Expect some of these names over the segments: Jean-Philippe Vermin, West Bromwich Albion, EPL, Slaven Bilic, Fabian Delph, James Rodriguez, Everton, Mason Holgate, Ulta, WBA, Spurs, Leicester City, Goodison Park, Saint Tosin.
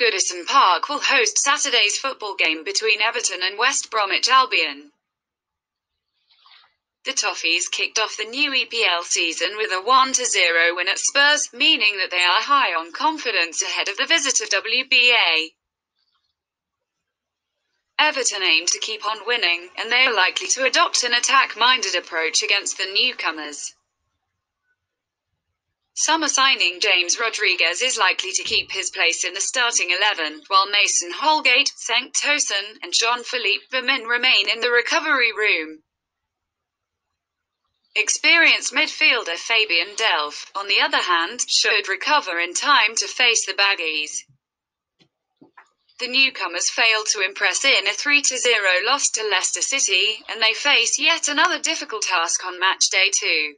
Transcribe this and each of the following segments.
Goodison Park will host Saturday's football game between Everton and West Bromwich Albion. The Toffees kicked off the new EPL season with a 1-0 win at Spurs, meaning that they are high on confidence ahead of the visitor WBA. Everton aim to keep on winning, and they are likely to adopt an attack-minded approach against the newcomers. Summer signing James Rodriguez is likely to keep his place in the starting 11, while Mason Holgate, Saint Tosin, and Jean-Philippe Vermin remain in the recovery room. Experienced midfielder Fabian Delph, on the other hand, should recover in time to face the Baggies. The newcomers failed to impress in a 3-0 loss to Leicester City, and they face yet another difficult task on match day 2.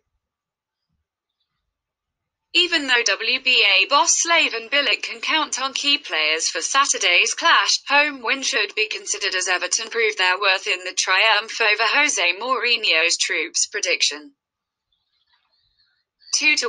Even though WBA boss Slaven Bilic can count on key players for Saturday's clash, home win should be considered as Everton proved their worth in the triumph over Jose Mourinho's troops prediction. 2-1